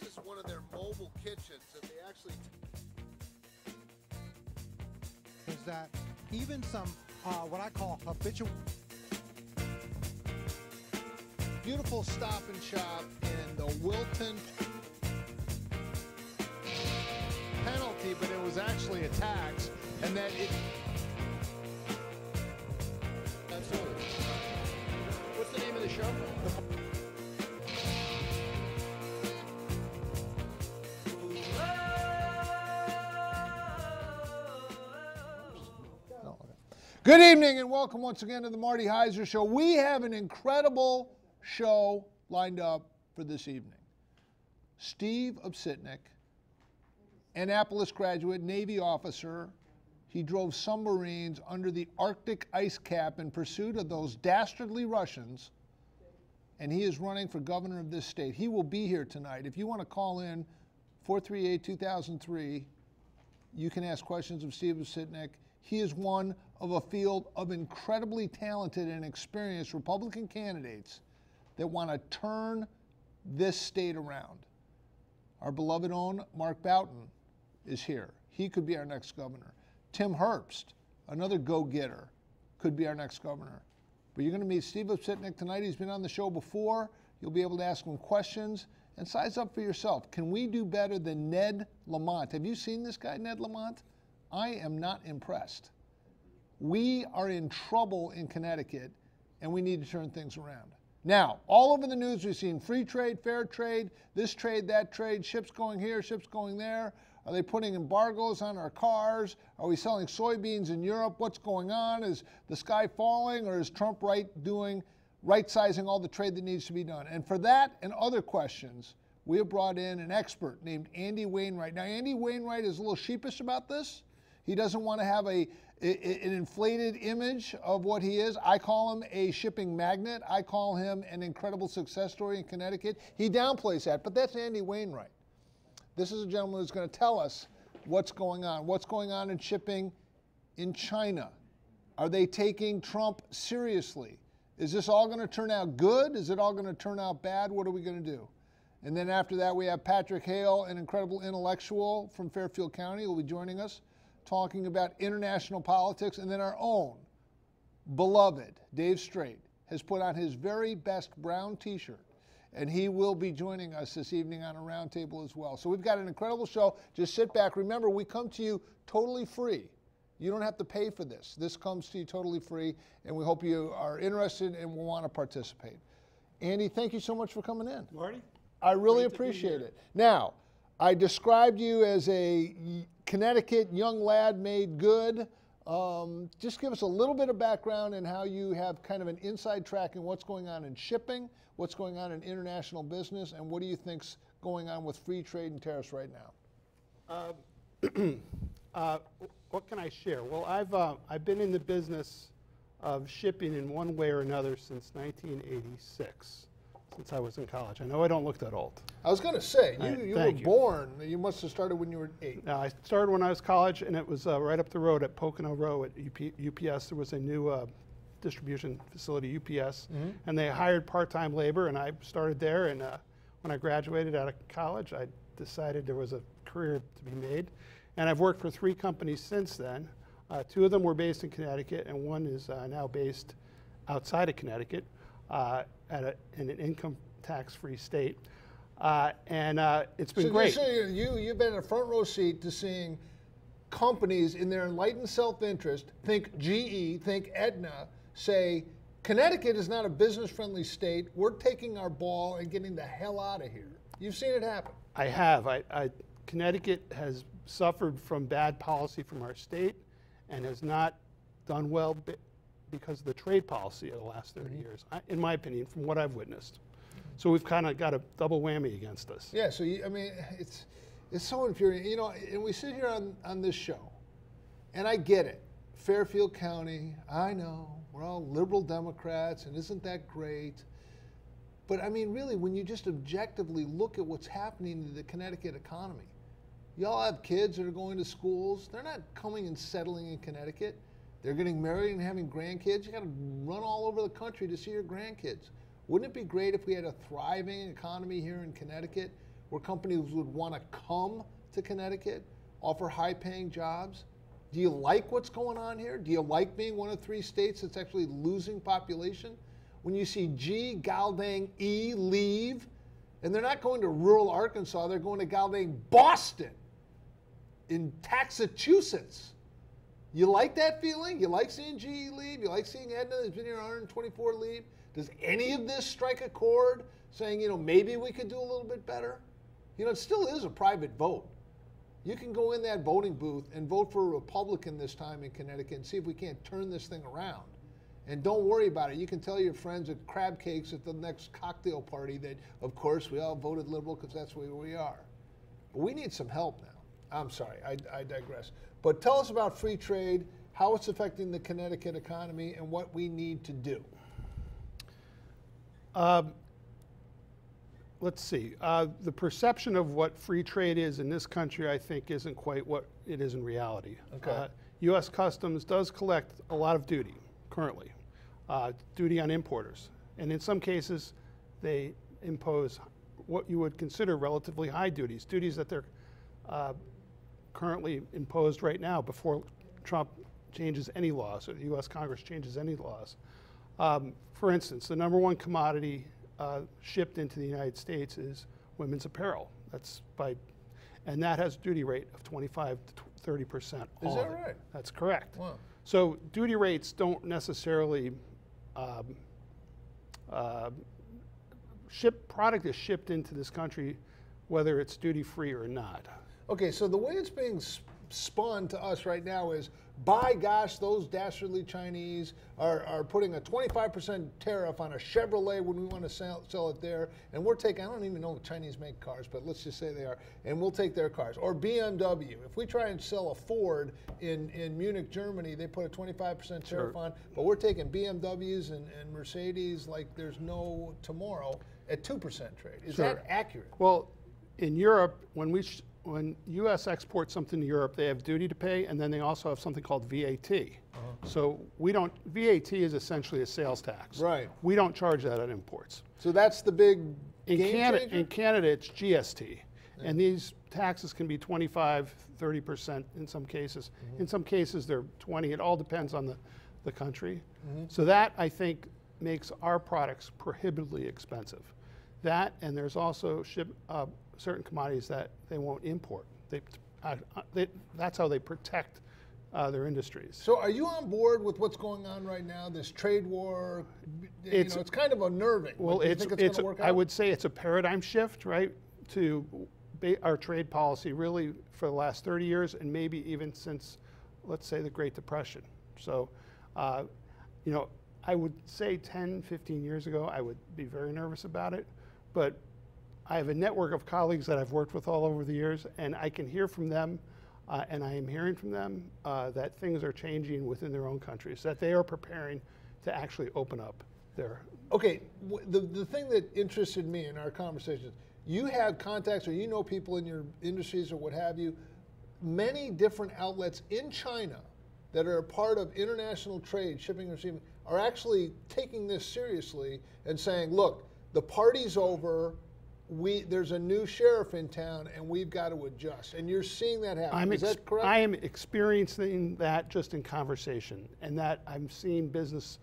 This is one of their mobile kitchens that they actually... Is that even some what I call habitual... Beautiful stop and shop in the Wilton penalty, but it was actually a tax, and that it... Absolutely. What's the name of the show? Good evening and welcome once again to the Marty Heiser Show. We have an incredible show lined up for this evening. Steve Obsitnik, Annapolis graduate, Navy officer. He drove submarines under the Arctic ice cap in pursuit of those dastardly Russians, and he is running for governor of this state. He will be here tonight. If you want to call in, 438-2003, you can ask questions of Steve Obsitnik. He is one of a field of incredibly talented and experienced Republican candidates that want to turn this state around. Our beloved own Mark Boughton is here. He could be our next governor. Tim Herbst, another go-getter, could be our next governor. But you're going to meet Steve Obsitnik tonight. He's been on the show before. You'll be able to ask him questions and size up for yourself. Can we do better than Ned Lamont? Have you seen this guy, Ned Lamont? I am not impressed. We are in trouble in Connecticut, and we need to turn things around. Now, all over the news, we've seen free trade, fair trade, this trade, that trade, ships going here, ships going there. Are they putting embargoes on our cars? Are we selling soybeans in Europe? What's going on? Is the sky falling, or is Trump right-sizing all the trade that needs to be done? And for that and other questions, we have brought in an expert named Andy Wainwright. Now, Andy Wainwright is a little sheepish about this. He doesn't want to have an inflated image of what he is. I call him a shipping magnet. I call him an incredible success story in Connecticut. He downplays that, but that's Andy Wainwright. This is a gentleman who's going to tell us what's going on in shipping in China. Are they taking Trump seriously? Is this all going to turn out good? Is it all going to turn out bad? What are we going to do? And then after that, we have Patric Hale, an incredible intellectual from Fairfield County, who will be joining us, talking about international politics. And then our own beloved Dave Streit has put on his very best brown T-shirt, and he will be joining us this evening on a roundtable as well. So we've got an incredible show. Just sit back. Remember, we come to you totally free. You don't have to pay for this. This comes to you totally free, and we hope you are interested and will want to participate. Andy, thank you so much for coming in. Marty, I really appreciate it. Now, I described you as a Connecticut young lad made good. Just give us a little bit of background in how you have kind of an inside track in what's going on in shipping, what's going on in international business, and what do you think's going on with free trade and tariffs right now? What can I share? Well, I've been in the business of shipping in one way or another since 1986. Since I was in college. I know I don't look that old. I was going to say, you were born. You must have started when you were 8. No, I started when I was college, and it was right up the road at Pocono Row at UPS. There was a new distribution facility, UPS, and they hired part-time labor, and I started there. And when I graduated out of college, I decided there was a career to be made. And I've worked for 3 companies since then. 2 of them were based in Connecticut, and one is now based outside of Connecticut. In an income tax-free state, and it's been great. So you've been in a front row seat to seeing companies in their enlightened self-interest, think GE, think Aetna, say Connecticut is not a business-friendly state. We're taking our ball and getting the hell out of here. You've seen it happen. I have. Connecticut has suffered from bad policy from our state and has not done well because of the trade policy of the last 30 years, in my opinion, from what I've witnessed. So we've kind of got a double whammy against us. Yeah, so I mean, it's so infuriating. You know, and we sit here on this show, and I get it. Fairfield County, I know, we're all liberal Democrats, and isn't that great? But I mean, really, when you just objectively look at what's happening to the Connecticut economy, y'all have kids that are going to schools. They're not coming and settling in Connecticut. They're getting married and having grandkids. You got to run all over the country to see your grandkids. Wouldn't it be great if we had a thriving economy here in Connecticut where companies would want to come to Connecticut, offer high-paying jobs? Do you like what's going on here? Do you like being one of three states that's actually losing population? When you see G, Galdang, E leave, and they're not going to rural Arkansas, they're going to Galdang, Boston, in Taxachusetts. You like that feeling? You like seeing GE leave? You like seeing Aetna that's been here 124 leave? Does any of this strike a chord saying, you know, maybe we could do a little bit better? You know, it still is a private vote. You can go in that voting booth and vote for a Republican this time in Connecticut and see if we can't turn this thing around. And don't worry about it. You can tell your friends at crab cakes at the next cocktail party that, of course, we all voted liberal because that's where we are. But we need some help now. I'm sorry, I digress. But tell us about free trade, how it's affecting the Connecticut economy, and what we need to do. Let's see. The perception of what free trade is in this country, I think, isn't quite what it is in reality. Okay. U.S. Customs does collect a lot of duty currently, duty on importers. And in some cases, they impose what you would consider relatively high duties, duties that they're currently imposed right now before Trump changes any laws or the U.S. Congress changes any laws. For instance, the #1 commodity shipped into the United States is women's apparel. That's and that has a duty rate of 25% to 30%. Is that right? That's correct. Wow. So duty rates don't necessarily product is shipped into this country whether it's duty free or not. Okay, so the way it's being spun to us right now is, by gosh, those dastardly Chinese are putting a 25% tariff on a Chevrolet when we want to sell it there, and we're taking, I don't even know if Chinese make cars, but let's just say they are, and we'll take their cars. Or BMW. If we try and sell a Ford in Munich, Germany, they put a 25% tariff on, but we're taking BMWs and Mercedes like there's no tomorrow at 2% trade. Is that accurate? Well, in Europe, when U.S. exports something to Europe, they have duty to pay, and then they also have something called VAT. So we don't, VAT is essentially a sales tax. Right. We don't charge that on imports. So that's the big game changer? In Canada, it's GST. Yeah. And these taxes can be 25, 30% in some cases. In some cases, they're 20. It all depends on the country. So that, I think, makes our products prohibitively expensive. That, and there's also certain commodities that they won't import. That's how they protect their industries. So are you on board with what's going on right now, this trade war? It's, you know, it's kind of unnerving. Well, you think it's gonna work out? I would say it's a paradigm shift, right, to our trade policy really for the last 30 years and maybe even since, let's say, the Great Depression. So, you know, I would say 10, 15 years ago, I would be very nervous about it, but I have a network of colleagues that I've worked with all over the years, and I can hear from them, and I am hearing from them that things are changing within their own countries, that they are preparing to actually open up their... Okay, the thing that interested me in our conversations, you have contacts or you know people in your industries or what have you, many different outlets in China that are a part of international trade, shipping and receiving, are actually taking this seriously and saying, look, the party's over, there's a new sheriff in town, and we've got to adjust. And you're seeing that happen. Is that correct? I am experiencing that just in conversation, and that I'm seeing business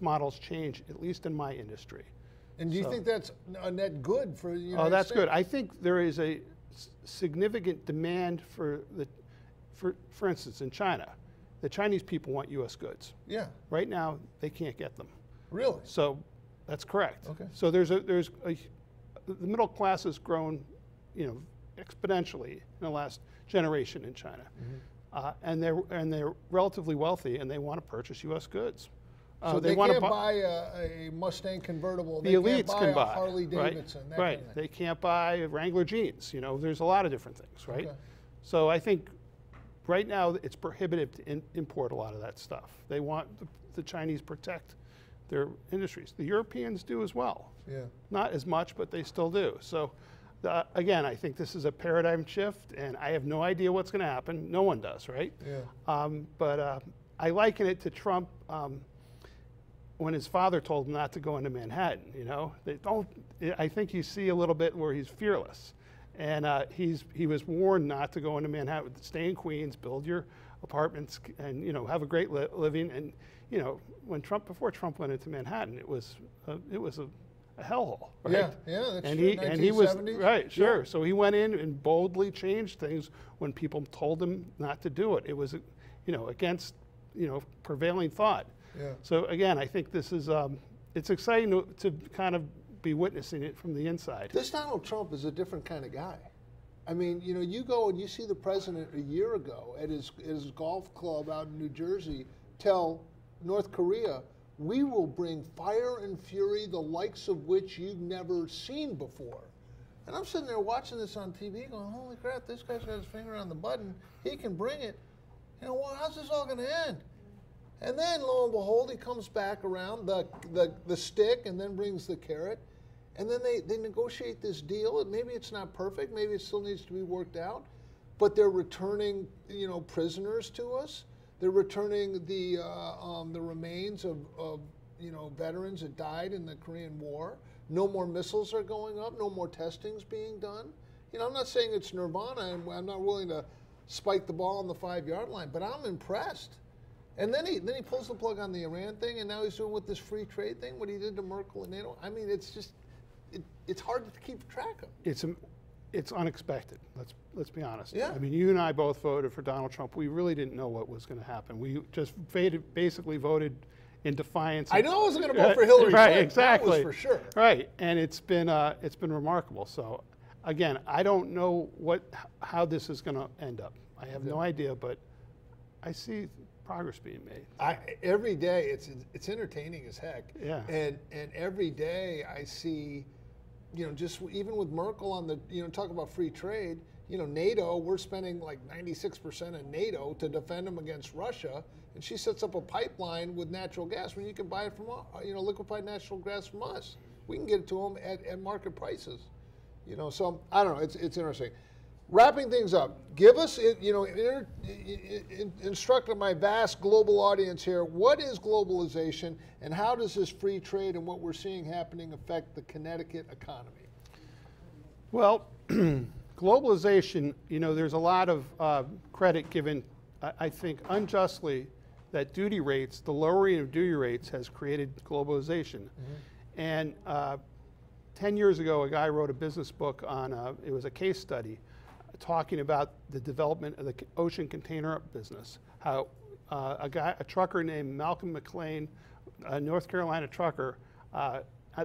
models change, at least in my industry. And do you think that's a net good for the United States? Oh, that's good. I think there is a significant demand for instance, in China. The Chinese people want U.S. goods. Yeah. Right now, they can't get them. Really? So, that's correct. Okay. So the middle class has grown, you know, exponentially in the last generation in China, and they're relatively wealthy, and they want to purchase U.S. goods. So they can't buy a Mustang convertible. The elites can buy a Harley Davidson. Right. They can't buy Wrangler jeans. You know, there's a lot of different things. Right. Okay. So I think. Right now, it's prohibitive to import a lot of that stuff. They want the Chinese protect their industries. The Europeans do as well. Yeah. Not as much, but they still do. So again, I think this is a paradigm shift, and I have no idea what's going to happen. No one does, right? Yeah. But I liken it to Trump when his father told him not to go into Manhattan, you know, I think you see a little bit where he's fearless, and he was warned not to go into Manhattan. Stay in Queens, build your apartments, and you know, have a great living. And you know, when Trump went into Manhattan, it was a hellhole, right? Yeah, that's and true. He was right, sure. Yeah. So he went in and boldly changed things when people told him not to do it. It was, you know, against, you know, prevailing thought. Yeah. So again, I think this is, it's exciting to kind of be witnessing it from the inside. This Donald Trump is a different kind of guy. I mean, you know, you go and you see the president a year ago at his golf club out in New Jersey tell North Korea, we will bring fire and fury, the likes of which you've never seen before. And I'm sitting there watching this on TV going, holy crap, this guy's got his finger on the button. He can bring it. You know, well, how's this all going to end? And then, lo and behold, he comes back around the stick and then brings the carrot. And then they negotiate this deal. And maybe it's not perfect. Maybe it still needs to be worked out. But they're returning, you know, prisoners to us. They're returning the remains of, you know, veterans that died in the Korean War. No more missiles are going up. No more testing's being done. You know, I'm not saying it's nirvana, and I'm not willing to spike the ball on the 5-yard line, but I'm impressed. And then he pulls the plug on the Iran thing, and now he's doing with this free trade thing what he did to Merkel and NATO. I mean, it's just it's hard to keep track of. It's unexpected. Let's be honest. Yeah. I mean, you and I both voted for Donald Trump. We really didn't know what was going to happen. We just basically voted in defiance. I know I wasn't going to vote for Hillary. Right. Clinton. Exactly. That was for sure. Right. And it's been remarkable. So again, I don't know how this is going to end up. I have no idea, but I see progress being made. Every day it's entertaining as heck. Yeah. And every day I see, you know, just even with Merkel on the, you know, talk about free trade, you know, NATO, we're spending like 96% of NATO to defend them against Russia, and she sets up a pipeline with natural gas when you can buy it from, you know, liquefied natural gas from us. We can get it to them at market prices, you know. So I don't know, it's interesting. Wrapping things up, give us, you know, instruct my vast global audience here, what is globalization and how does this free trade and what we're seeing happening affect the Connecticut economy? Well, globalization, you know, there's a lot of credit given, I think, unjustly that duty rates, the lowering of duty rates has created globalization. Mm-hmm. And 10 years ago, a guy wrote a business book on, it was a case study, talking about the development of the ocean container business, how a trucker named Malcolm McLean, a North Carolina trucker,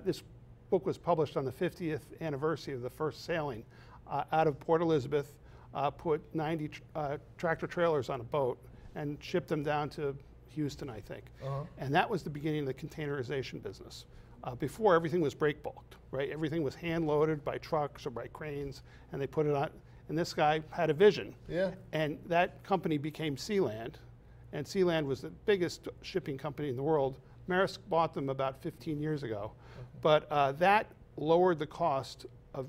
this book was published on the 50th anniversary of the first sailing out of Port Elizabeth, put 90 tractor trailers on a boat and shipped them down to Houston, I think. Uh-huh. And that was the beginning of the containerization business. Before, everything was break bulked, right? Everything was hand loaded by trucks or by cranes, and they put it on. And this guy had a vision. Yeah. And that company became Sealand. And Sealand was the biggest shipping company in the world. Maersk bought them about 15 years ago. Okay. But that lowered the cost of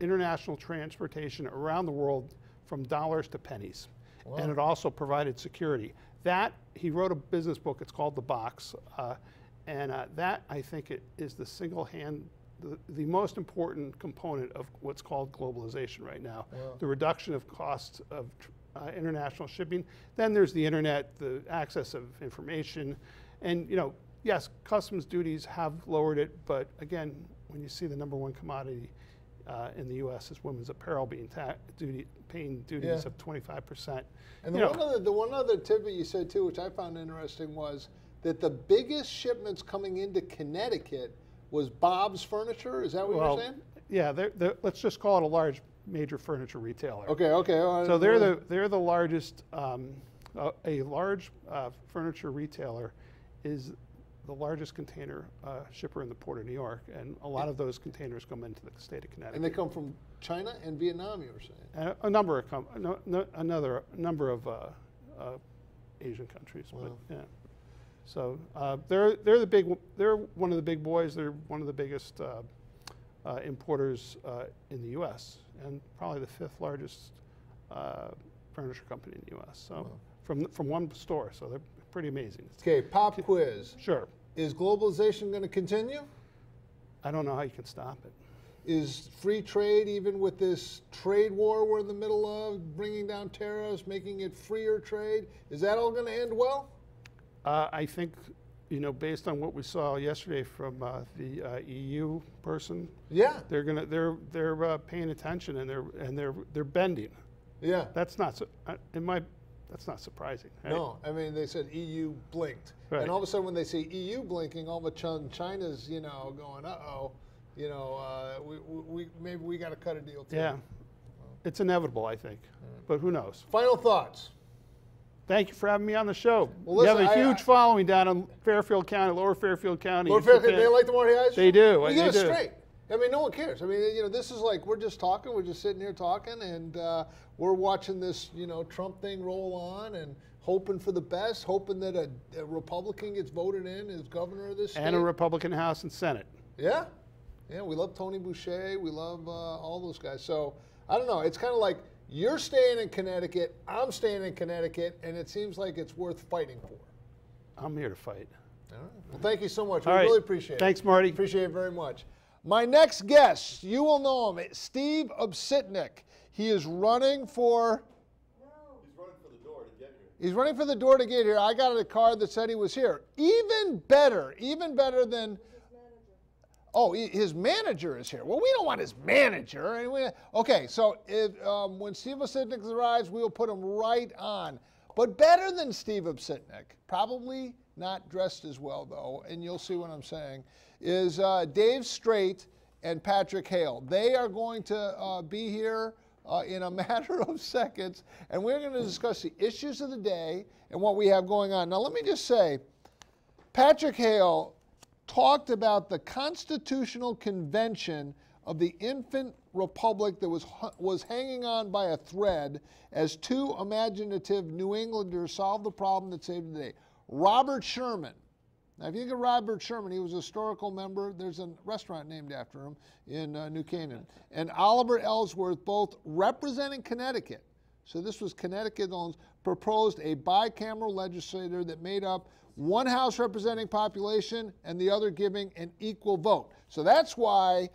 international transportation around the world from dollars to pennies. Wow. And it also provided security. That, he wrote a business book, it's called The Box. That, I think, it is the the most important component of what's called globalization right now, yeah. The reduction of costs of international shipping. Then there's the internet, the access of information, and you know, yes, customs duties have lowered it, but again, when you see the #1 commodity in the U.S. is women's apparel being paying duties of 25%. And the one other tidbit you said too, which I found interesting, was that the biggest shipments coming into Connecticut was Bob's Furniture, is that what you're saying? Yeah, let's just call it a major furniture retailer. Okay. Well, so they're the largest, a large furniture retailer is the largest container shipper in the Port of New York, and a lot of those containers come into the state of Connecticut. And they come from China and Vietnam, you were saying? And a number of Asian countries, wow. But yeah. So they're one of the big boys. They're one of the biggest importers in the U.S. and probably the 5th largest furniture company in the U.S. So wow. from one store. So they're pretty amazing. Okay, pop quiz. Sure. Is globalization going to continue? I don't know how you can stop it. Is free trade, even with this trade war we're in the middle of, bringing down tariffs, making it freer trade, is that all going to end well? I think, you know, based on what we saw yesterday from the EU person, yeah, they're paying attention and they're bending. Yeah, that's not that's not surprising. Right? No, I mean they said EU blinked, right. And all of a sudden when they see EU blinking, all of a sudden China's going uh-oh. You know, maybe we got to cut a deal too. Yeah, it's inevitable, I think, but who knows? Final thoughts. Thank you for having me on the show. Well, listen, you have a huge following down in Fairfield County, Lower Fairfield County. Lower Fairfield, they like the Marty Heiser show? They do. You get it straight. I mean, no one cares. I mean, you know, this is like we're just talking. We're just sitting here talking, and we're watching this, Trump thing roll on, and hoping for the best, hoping that a Republican gets voted in as governor of this state. And a Republican House and Senate. Yeah. Yeah, we love Tony Boucher. We love all those guys. So, I don't know. It's kind of like you're staying in Connecticut, I'm staying in Connecticut, and it seems like it's worth fighting for. I'm here to fight. All right. Well, thank you so much. We really appreciate it. Thanks, Marty. Appreciate it very much. My next guest, you will know him, Steve Obsitnik. He is running for... He's running for the door to get here. He's running for the door to get here. I got a card that said he was here. Even better than... Oh, his manager is here. Well, we don't want his manager. Anyway. Okay, so if, when Steve Obsitnik arrives, we will put him right on. But better than Steve Obsitnik, probably not dressed as well, though, and you'll see what I'm saying, is Dave Streit and Patric Hale. They are going to be here in a matter of seconds, and we're going to discuss the issues of the day and what we have going on. Now, let me just say, Patric Hale talked about the Constitutional Convention of the Infant Republic that was hanging on by a thread as two imaginative New Englanders solved the problem that saved the day. Robert Sherman. Now, if you think of Robert Sherman, he was a historical member. There's a restaurant named after him in New Canaan. And Oliver Ellsworth, both representing Connecticut. So this was Connecticut owns, proposed a bicameral legislature that made up one house representing population and the other giving an equal vote. So that's why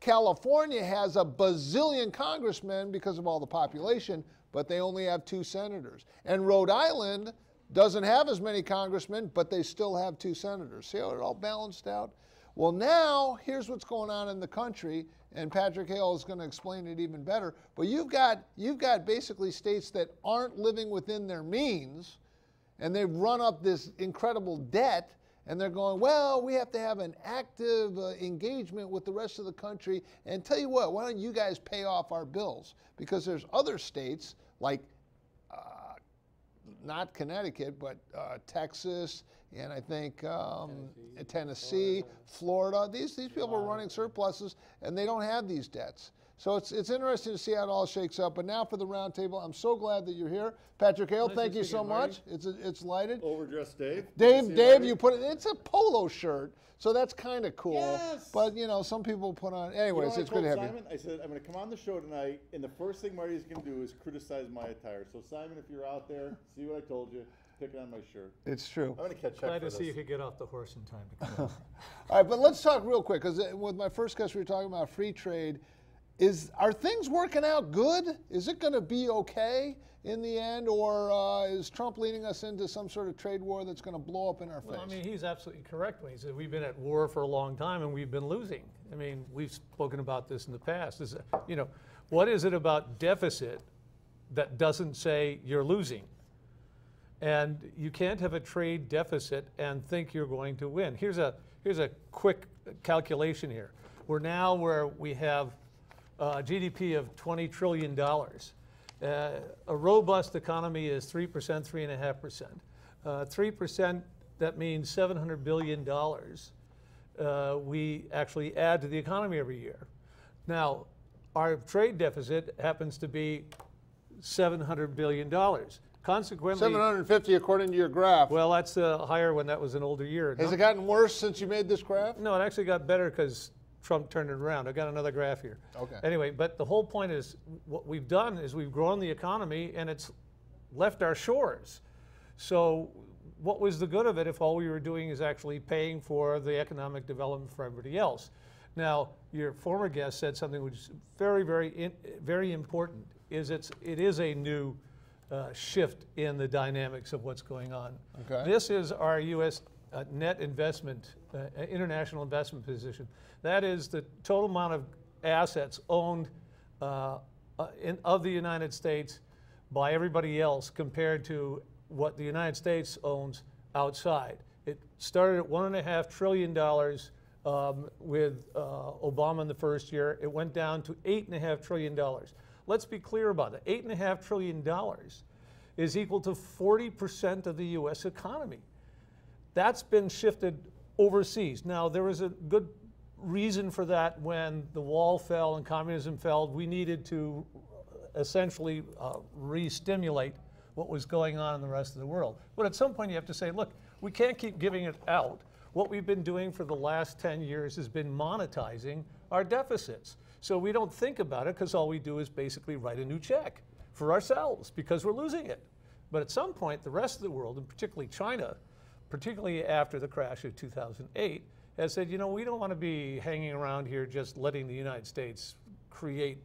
California has a bazillion congressmen because of all the population, but they only have 2 senators. And Rhode Island doesn't have as many congressmen, but they still have 2 senators. See how it all balanced out? Well, now here's what's going on in the country, and Patric Hale is going to explain it even better. But you've got basically states that aren't living within their means, and they've run up this incredible debt, and they're going, well, we have to have an active engagement with the rest of the country, and tell you what, why don't you guys pay off our bills? Because there's other states, like not Connecticut, but Texas, and I think Tennessee, Florida. These people are running surpluses, and they don't have these debts. So it's interesting to see how it all shakes up. But now for the roundtable, I'm so glad that you're here, Patric Hale. Nice thank you so much. It's lighted. Overdressed, Dave. Dave, you put it. It's a polo shirt, so that's kind of cool. Yes. But you know, some people put on. Anyways, it's good to have Simon, you. I said I'm going to come on the show tonight, and the first thing Marty's going to do is criticize my attire. So Simon, if you're out there, see what I told you. Picking on my shirt. It's true. I'm going to catch up. Glad to see you could get off the horse in time to come. All right, but let's talk real quick because with my first guest, we were talking about free trade. Are things working out good? Is it going to be okay in the end, or is Trump leading us into some sort of trade war that's going to blow up in our face? Well, I mean, he's absolutely correct when he said we've been at war for a long time and we've been losing. I mean, we've spoken about this in the past. This, what is it about deficit that doesn't say you're losing? And you can't have a trade deficit and think you're going to win. Here's a quick calculation here. We're now where we have GDP of $20 trillion. A robust economy is 3%, 3.5%. 3%, that means $700 billion we actually add to the economy every year. Now, our trade deficit happens to be $700 billion. Consequently, 750 according to your graph. Well, that's higher when that was an older year. Has it gotten worse since you made this graph? No, it actually got better because Trump turned it around. I got another graph here. Okay. Anyway, but the whole point is what we've done is we've grown the economy and it's left our shores. So what was the good of it if all we were doing is actually paying for the economic development for everybody else? Now, your former guest said something which is very, very, very important, is it is a new shift in the dynamics of what's going on. Okay. This is our U.S. net investment, international investment position. That is the total amount of assets owned of the United States by everybody else compared to what the United States owns outside. It started at $1.5 trillion with Obama in the first year. It went down to $8.5 trillion. Let's be clear about it. $8.5 trillion is equal to 40% of the U.S. economy. That's been shifted overseas. Now, there was a good reason for that. When the wall fell and communism fell, we needed to essentially re-stimulate what was going on in the rest of the world. But at some point you have to say, look, we can't keep giving it out. What we've been doing for the last 10 years has been monetizing our deficits. So we don't think about it because all we do is basically write a new check for ourselves because we're losing it. But at some point the rest of the world, and particularly China, particularly after the crash of 2008, has said, you know, we don't want to be hanging around here just letting the United States create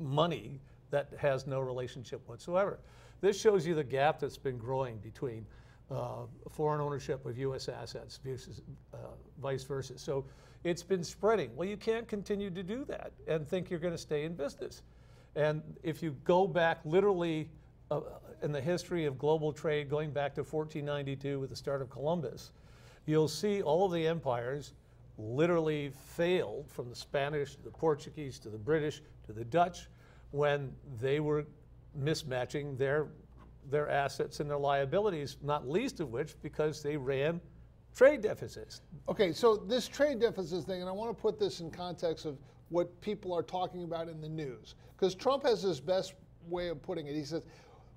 money that has no relationship whatsoever. This shows you the gap that's been growing between foreign ownership of U.S. assets versus vice versa. So it's been spreading. Well, you can't continue to do that and think you're going to stay in business. And if you go back literally in the history of global trade, going back to 1492 with the start of Columbus, you'll see all of the empires literally failed, from the Spanish to the Portuguese to the British to the Dutch, when they were mismatching their assets and their liabilities, not least of which because they ran trade deficits. Okay, so this trade deficits thing, and I want to put this in context of what people are talking about in the news, because Trump has his best way of putting it. He says,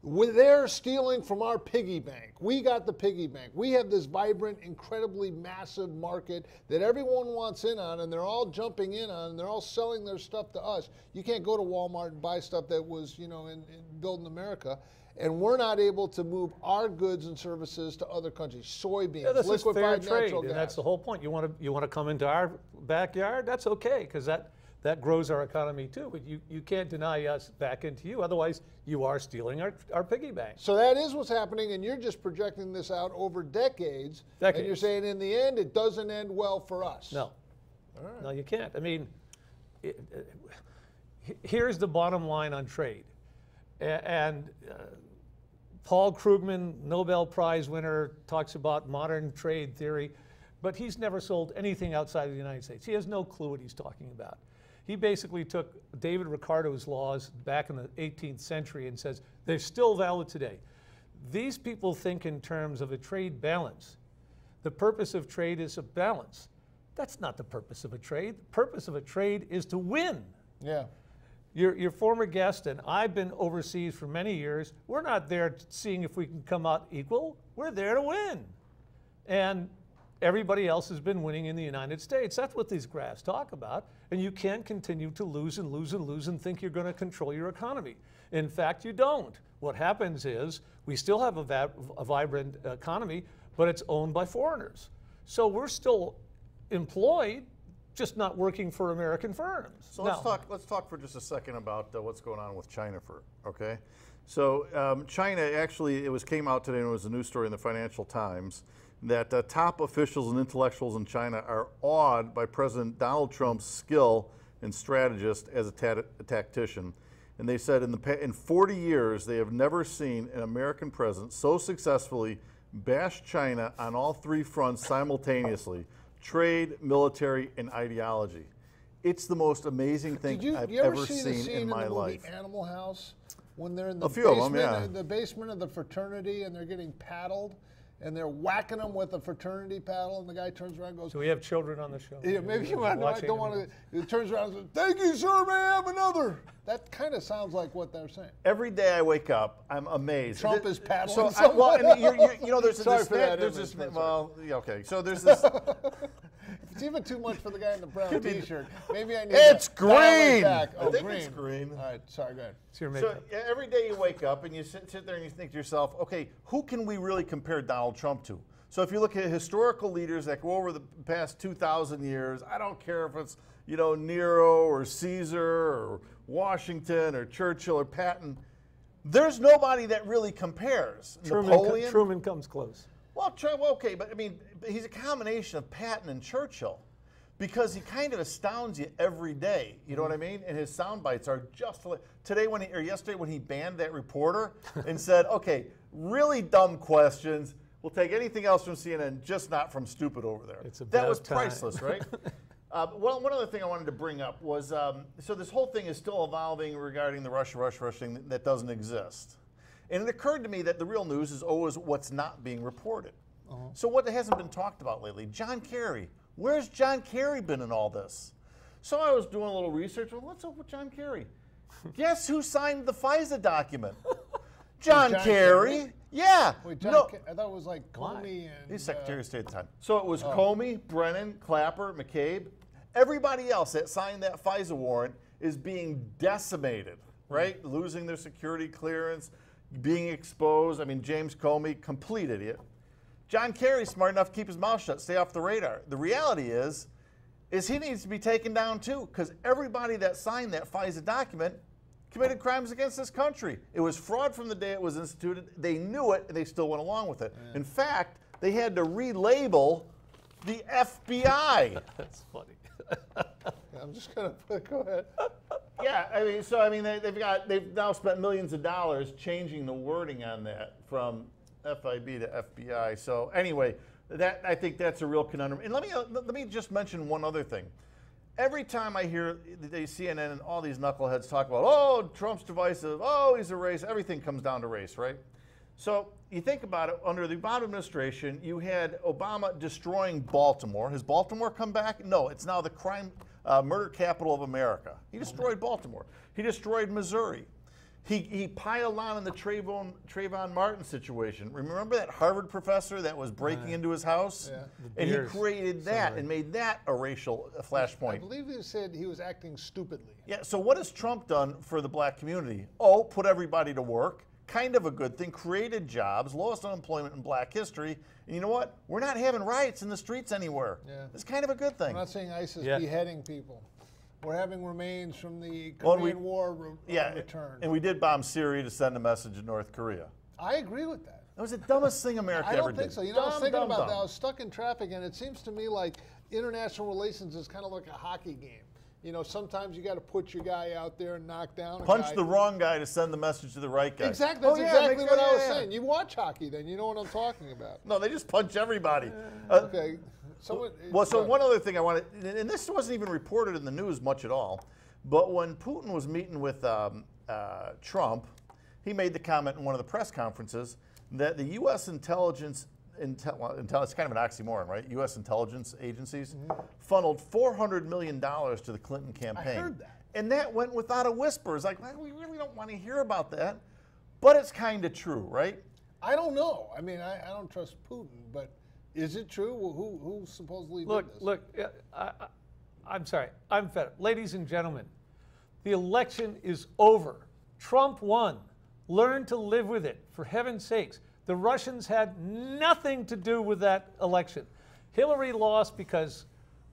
they're stealing from our piggy bank. We got the piggy bank. We have this vibrant, incredibly massive market that everyone wants in on, and they're all jumping in on, and they're all selling their stuff to us. You can't go to Walmart and buy stuff that was, you know, in building America, and we're not able to move our goods and services to other countries. Soybeans, yeah, this liquefied is fair natural trade, gas. And that's the whole point. You want to come into our backyard? That's okay, because that grows our economy too, but you can't deny us back into you. Otherwise, you are stealing our piggy bank. So that is what's happening, and you're just projecting this out over decades. And you're saying in the end, it doesn't end well for us. No, all right. No, you can't. I mean, here's the bottom line on trade. And Paul Krugman, Nobel Prize winner, talks about modern trade theory, but he's never sold anything outside of the United States. He has no clue what he's talking about. He basically took David Ricardo's laws back in the 18th century and says, they're still valid today. These people think in terms of a trade balance. The purpose of trade is a balance. That's not the purpose of a trade. The purpose of a trade is to win. Yeah. Your former guest and I've been overseas for many years. We're not there seeing if we can come out equal. We're there to win. And everybody else has been winning in the United States. That's what these graphs talk about. And you can't continue to lose and lose and lose and think you're going to control your economy. In fact, you don't. What happens is we still have a vibrant economy, but it's owned by foreigners. So we're still employed, just not working for American firms. So now, let's talk for just a second about what's going on with China, okay? So China, actually, came out today, and it was a news story in the Financial Times, that top officials and intellectuals in China are awed by President Donald Trump's skill and strategist as a tactician. And they said in 40 years, they have never seen an American president so successfully bash China on all three fronts simultaneously: trade, military, and ideology. It's the most amazing thing I've ever seen in my life. Did you ever see the scene in the movie Animal House? When they're in the basement of the fraternity and they're getting paddled, and they're whacking them with a fraternity paddle, and the guy turns around and goes, "Do we have children on the show?" Yeah, maybe you might. I don't want to. He turns around and says, "Thank you, sir. May I have another?" That kind of sounds like what they're saying. Every day I wake up, I'm amazed. Trump is passing. So there's this. It's even too much for the guy in the brown T-shirt. Maybe I need. It's green. Oh, I think green. It's green. All right, sorry, go ahead. So every day you wake up and you sit there and you think to yourself, okay, who can we really compare Donald Trump to? So if you look at historical leaders that go over the past 2,000 years, I don't care if it's Nero or Caesar or Washington or Churchill or Patton, there's nobody that really compares. Napoleon? Truman comes close. Well, okay, but I mean, he's a combination of Patton and Churchill because he kind of astounds you every day. You know what I mean? And his sound bites are just like today when he, or yesterday when he banned that reporter and said, okay, really dumb questions. We'll take anything else from CNN, just not from stupid over there. That was priceless, right? Well, one other thing I wanted to bring up was, so this whole thing is still evolving regarding the Russia thing that doesn't exist. And it occurred to me that the real news is always what's not being reported. Uh-huh. So what hasn't been talked about lately? John Kerry. Where's John Kerry been in all this? So I was doing a little research. Well, let's hope with John Kerry. Guess who signed the FISA document? John Kerry. Yeah. Wait, I thought it was like Comey and... He's Secretary of State at the time. So it was Comey, Brennan, Clapper, McCabe. Everybody else that signed that FISA warrant is being decimated, right? Mm-hmm. Losing their security clearance, being exposed. I mean, James Comey, complete idiot. John Kerry, smart enough to keep his mouth shut, stay off the radar. The reality is he needs to be taken down too, because everybody that signed that FISA document committed crimes against this country. It was fraud from the day it was instituted. They knew it, and they still went along with it. Yeah. In fact, they had to relabel the FBI. That's funny. I'm just gonna go ahead. Yeah, I mean, so I mean, they've now spent millions of dollars changing the wording on that from FIB to FBI. So anyway, that I think that's a real conundrum. And let me just mention one other thing. Every time I hear CNN and all these knuckleheads talk about, oh, Trump's divisive, oh, he's a race, everything comes down to race, right? So you think about it, under the Obama administration, you had Obama destroying Baltimore. Has Baltimore come back? No, it's now the murder capital of America. He destroyed Baltimore. He destroyed Missouri. He piled on in the Trayvon Martin situation. Remember that Harvard professor that was breaking into his house? Yeah. And he created that and made that a racial flashpoint. I believe they said he was acting stupidly. Yeah, so what has Trump done for the black community? Oh, put everybody to work, kind of a good thing, created jobs, lowest unemployment in black history. And you know what? We're not having riots in the streets anywhere. Yeah. It's kind of a good thing. I'm not saying ISIS beheading people. We're having remains from the Korean War return. And we did bomb Syria to send a message to North Korea. I agree with that. That was the dumbest thing America ever did. I don't think so. You know, I was thinking about that. I was stuck in traffic, and it seems to me like international relations is kind of like a hockey game. You know, sometimes you got to put your guy out there and knock down. Punch the wrong guy to send the message to the right guy. Exactly. That's exactly what I was saying. You watch hockey, then you know what I'm talking about. No, they just punch everybody. Okay. So one other thing I wanted, and this wasn't even reported in the news much at all, but when Putin was meeting with Trump, he made the comment in one of the press conferences that the U.S. intelligence, it's kind of an oxymoron, right? U.S. intelligence agencies funneled $400 million to the Clinton campaign. I heard that. And that went without a whisper. It's like, well, we really don't want to hear about that, but it's kind of true, right? I don't know. I mean, I don't trust Putin, but... Is it true? Well, who supposedly did this? Look, I'm sorry. I'm fed up. Ladies and gentlemen, the election is over. Trump won. Learn to live with it. For heaven's sakes, the Russians had nothing to do with that election. Hillary lost because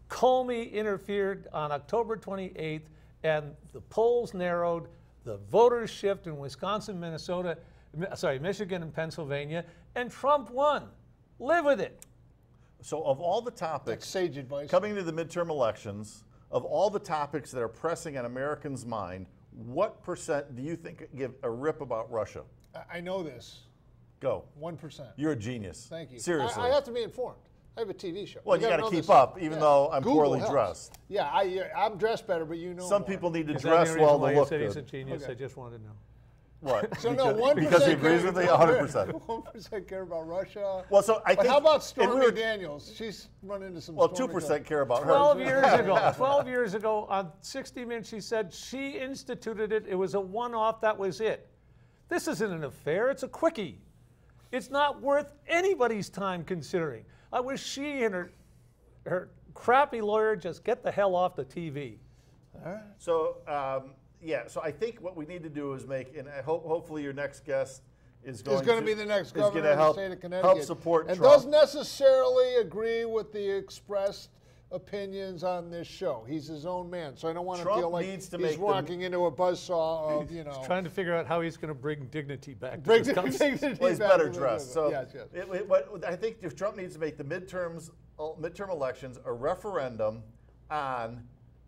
Comey interfered on October 28th, and the polls narrowed, the voters shifted in Wisconsin, Minnesota, sorry, Michigan and Pennsylvania, and Trump won. Live with it. So of all the topics, sage advice. Coming to the midterm elections, of all the topics that are pressing on Americans' mind, what % do you think give a rip about Russia? I know this. Go. 1%. You're a genius. Thank you. Seriously. I have to be informed. I have a TV show. Well, you got to keep up, even though I'm poorly dressed. Yeah, I'm dressed better, but you know Some people need to dress well to look good. I just wanted to know. What? So no, 1% because he agrees with me 100%. 1% care about Russia. Well, so I think. How about Stormy Daniels? She's run into some. Well, 2% care about her. 12 years ago, on 60 Minutes, she said she instituted it. It was a one-off. That was it. This isn't an affair. It's a quickie. It's not worth anybody's time considering. I wish she and her crappy lawyer just get the hell off the TV. All right. So. Yeah, so I think what we need to do is make, and I hope hopefully your next guest is going to be the next governor of the state of Connecticut. Help support and Trump. Doesn't necessarily agree with the expressed opinions on this show. He's his own man, so I don't want to feel like he's walking into a buzzsaw of, you know. He's trying to figure out how he's going to bring dignity back. He's better dressed. So yes. I think if Trump needs to make the midterm elections a referendum on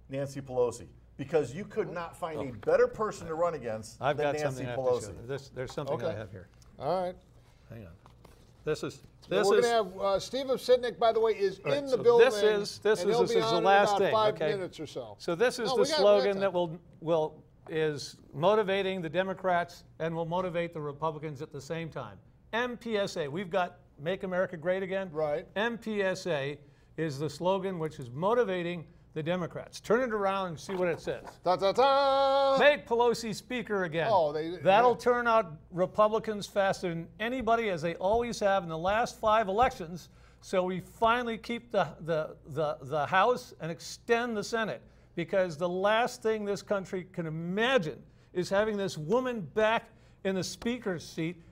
Nancy Pelosi. Because you could not find a better person to run against than Nancy Pelosi. There's something I have here. All right. Hang on. We're going to have Steve Obsitnik, by the way, is in the building. This is the last thing. Five minutes or so. So this is the slogan that is motivating the Democrats and will motivate the Republicans at the same time. MPSA. We've got Make America Great Again. Right. MPSA is the slogan which is motivating the Democrats. Turn it around and see what it says. Da, da, da. Make Pelosi speaker again. That'll turn out Republicans faster than anybody, as they always have in the last 5 elections. So we finally keep the House and extend the Senate, because the last thing this country can imagine is having this woman back in the speaker's seat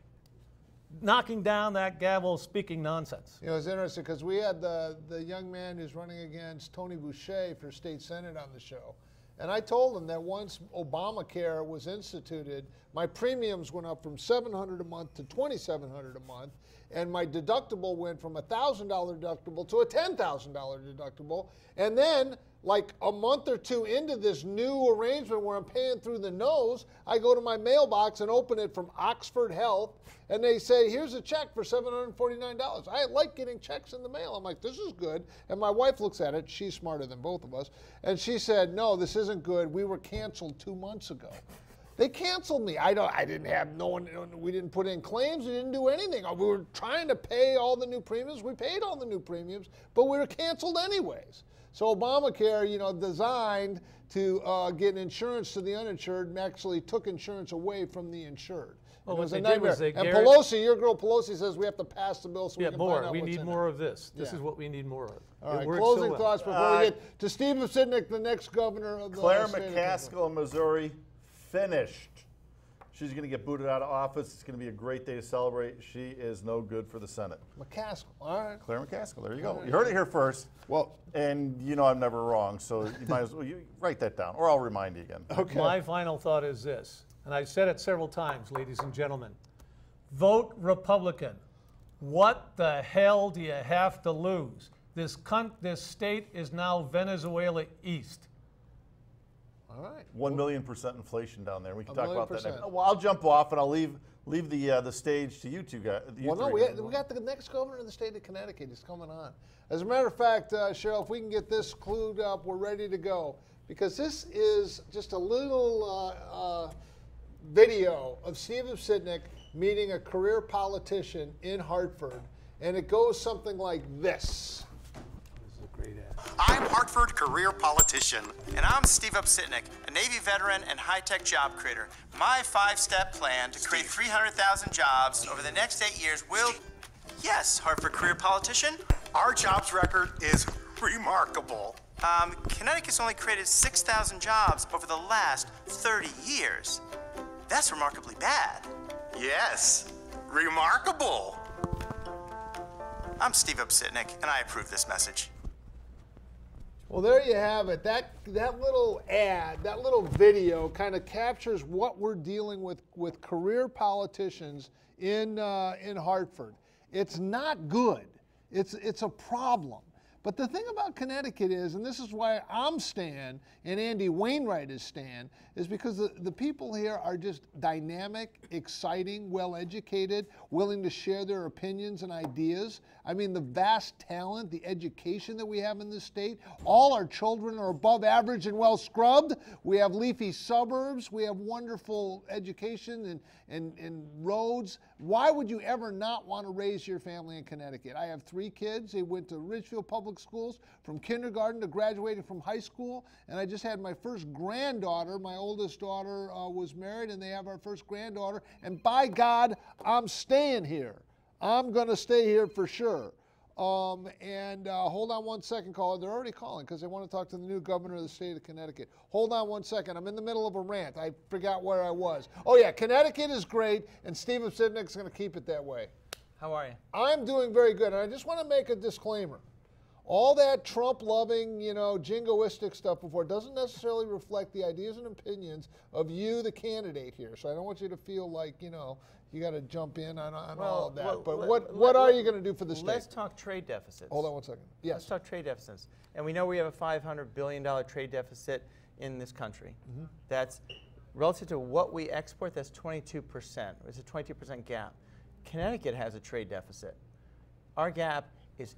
knocking down that gavel, speaking nonsense. You know, it's interesting because we had the young man who's running against Tony Boucher for state senate on the show, and I told him that once Obamacare was instituted, my premiums went up from $700 a month to $2,700 a month, and my deductible went from a $1,000 deductible to a $10,000 deductible, and then, like a month or two into this new arrangement where I'm paying through the nose, I go to my mailbox and open it from Oxford Health, and they say, here's a check for $749. I like getting checks in the mail. I'm like, this is good. And my wife looks at it. She's smarter than both of us. And she said, no, this isn't good. We were canceled 2 months ago. They canceled me. I didn't have no one. We didn't put in claims. We didn't do anything. We were trying to pay all the new premiums. We paid all the new premiums, but we were canceled anyways. So Obamacare, you know, designed to get insurance to the uninsured, and actually took insurance away from the insured. Well, it was a nightmare. And Pelosi, your girl Pelosi, says we have to pass the bill so we can find out what's in it. We need more of this. This is what we need more of. All right, closing thoughts before we get to Steve Obsitnik, the next governor of the Claire McCaskill in Missouri, finished. She's going to get booted out of office. It's going to be a great day to celebrate. She is no good for the Senate. McCaskill, all right. Claire McCaskill, there you go. You heard it here first. Well, and you know I'm never wrong, so you might as well write that down, or I'll remind you again. Okay. My final thought is this, and I've said it several times, ladies and gentlemen. Vote Republican. What the hell do you have to lose? This state is now Venezuela East. All right. 1,000,000% inflation down there. We can talk about that next. Well, I'll jump off and I'll leave the stage to you two guys. Well, no, we got the next governor of the state of Connecticut is coming on. As a matter of fact, Cheryl, if we can get this clued up, we're ready to go, because this is just a little video of Steve Obsitnik meeting a career politician in Hartford, and it goes something like this. I'm Hartford career politician, and I'm Steve Obsitnik, a Navy veteran and high-tech job creator. My 5-step plan to create 300,000 jobs over the next 8 years will... Yes, Hartford career politician, our jobs record is remarkable. Connecticut's only created 6,000 jobs over the last 30 years. That's remarkably bad. Yes, remarkable. I'm Steve Obsitnik, and I approve this message. Well, there you have it. That little ad, that little video kind of captures what we're dealing with career politicians in Hartford. It's not good. It's a problem. But the thing about Connecticut is, and this is why I'm Stan and Andy Wainwright is Stan, is because the people here are just dynamic, exciting, well-educated, willing to share their opinions and ideas. I mean, the vast talent, the education that we have in this state, all our children are above average and well-scrubbed. We have leafy suburbs. We have wonderful education and roads. Why would you ever not want to raise your family in Connecticut? I have 3 kids. They went to Richfield Public Schools from kindergarten to graduating from high school, and I just had my first granddaughter. My oldest daughter was married, and they have our first granddaughter, and by God, I'm staying here. I'm going to stay here for sure. Hold on one second, caller. They're already calling because they want to talk to the new governor of the state of Connecticut. Hold on one second. I'm in the middle of a rant. I forgot where I was. Oh, yeah, Connecticut is great, and Steve Obsitnik is going to keep it that way. How are you? I'm doing very good, and I just want to make a disclaimer. All that Trump-loving, you know, jingoistic stuff before doesn't necessarily reflect the ideas and opinions of you, the candidate here. So I don't want you to feel like, you know, you got to jump in on all of that. But what are you going to do for the state? Let's talk trade deficits. Hold on one second. Yes. Let's talk trade deficits. And we know we have a $500 billion trade deficit in this country. Mm-hmm. That's relative to what we export, that's 22%. It's a 22% gap. Connecticut has a trade deficit. Our gap is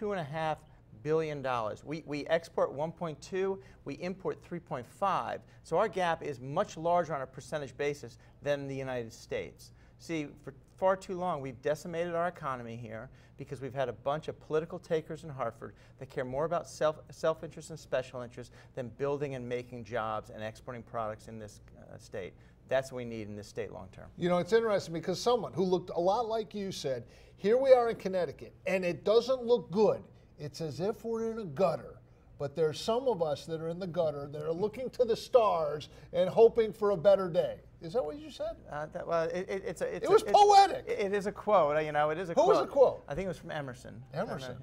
$2.5 billion. We export 1.2, we import 3.5. So our gap is much larger on a percentage basis than the United States. See, for far too long we've decimated our economy here because we've had a bunch of political takers in Hartford that care more about self-interest and special interests than building and making jobs and exporting products in this state. That's what we need in this state long term. You know, it's interesting because someone who looked a lot like you said, here we are in Connecticut, and it doesn't look good. It's as if we're in a gutter. But there's some of us that are in the gutter that are looking to the stars and hoping for a better day. Is that what you said? It was poetic. It is a quote. You know, it is a quote. Who was the quote? I think it was from Emerson. Emerson.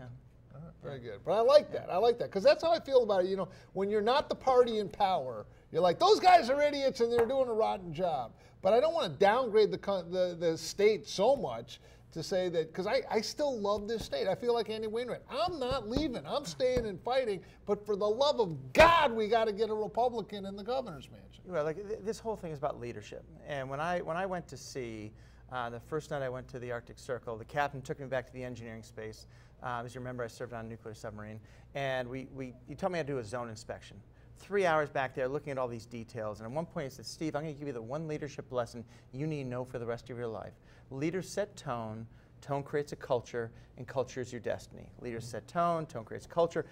All right, very good. But I like that. I like that because that's how I feel about it. You know, when you're not the party in power, you're like, those guys are idiots and they're doing a rotten job. But I don't want to downgrade the state so much to say that, because I still love this state. I feel like Andy Wainwright. I'm not leaving. I'm staying and fighting. But for the love of God, we got to get a Republican in the governor's mansion. Well, like this whole thing is about leadership. And when I went to sea, the first night I went to the Arctic Circle, the captain took me back to the engineering space. As you remember, I served on a nuclear submarine. And he told me I'd do a zone inspection. 3 hours back there looking at all these details, and at one point he said, Steve, I'm going to give you the one leadership lesson you need to know for the rest of your life. Leaders set tone, tone creates a culture, and culture is your destiny. Leaders set tone creates culture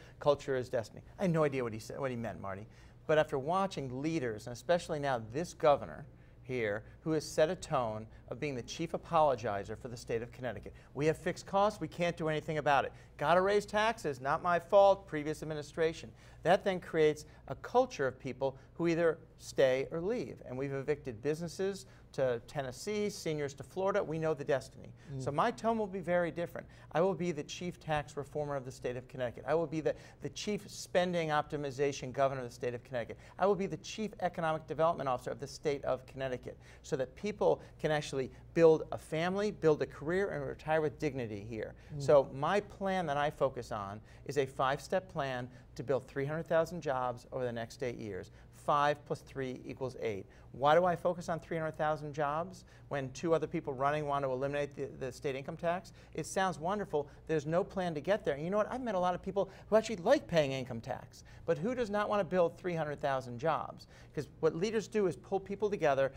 is destiny. I had no idea what he said, what he meant, Marty. But after watching leaders, and especially now this governor here, who has set a tone of being the chief apologizer for the state of Connecticut. We have fixed costs, we can't do anything about it. Gotta raise taxes, not my fault, previous administration. That then creates a culture of people who either stay or leave. And we've evicted businesses to Tennessee, seniors to Florida. We know the destiny. So my tone will be very different. I will be the chief tax reformer of the state of Connecticut. I will be the chief spending optimization governor of the state of Connecticut. I will be the chief economic development officer of the state of Connecticut so that people can actually build a family, build a career, and retire with dignity here. So my plan that I focus on is a 5-step plan to build 300,000 jobs over the next 8 years. 5 plus 3 equals 8. Why do I focus on 300,000 jobs when 2 other people running want to eliminate the state income tax? It sounds wonderful. There's no plan to get there. And you know what? I've met a lot of people who actually like paying income tax, but who does not want to build 300,000 jobs? Because what leaders do is pull people together,